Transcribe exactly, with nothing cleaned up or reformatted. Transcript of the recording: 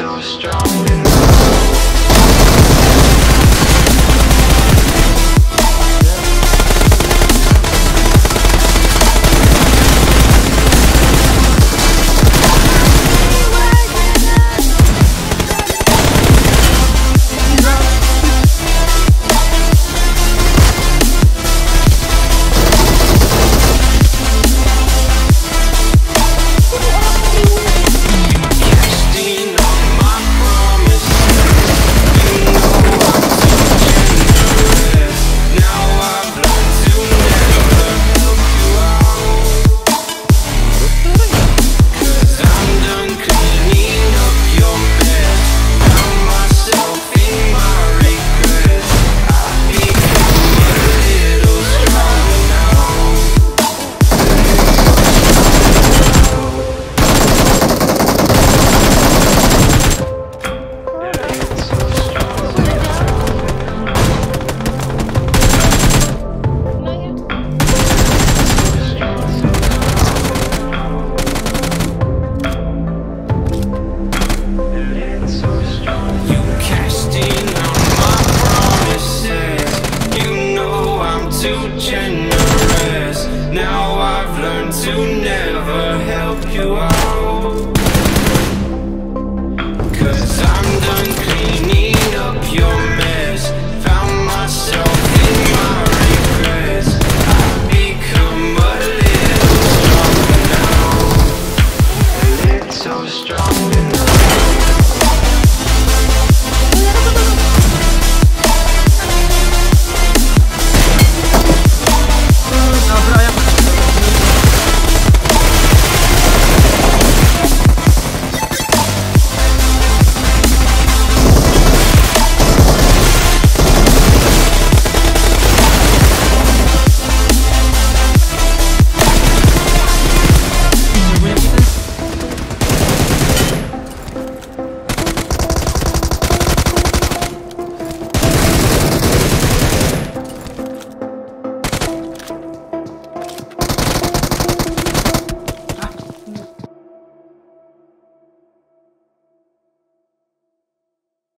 so strong.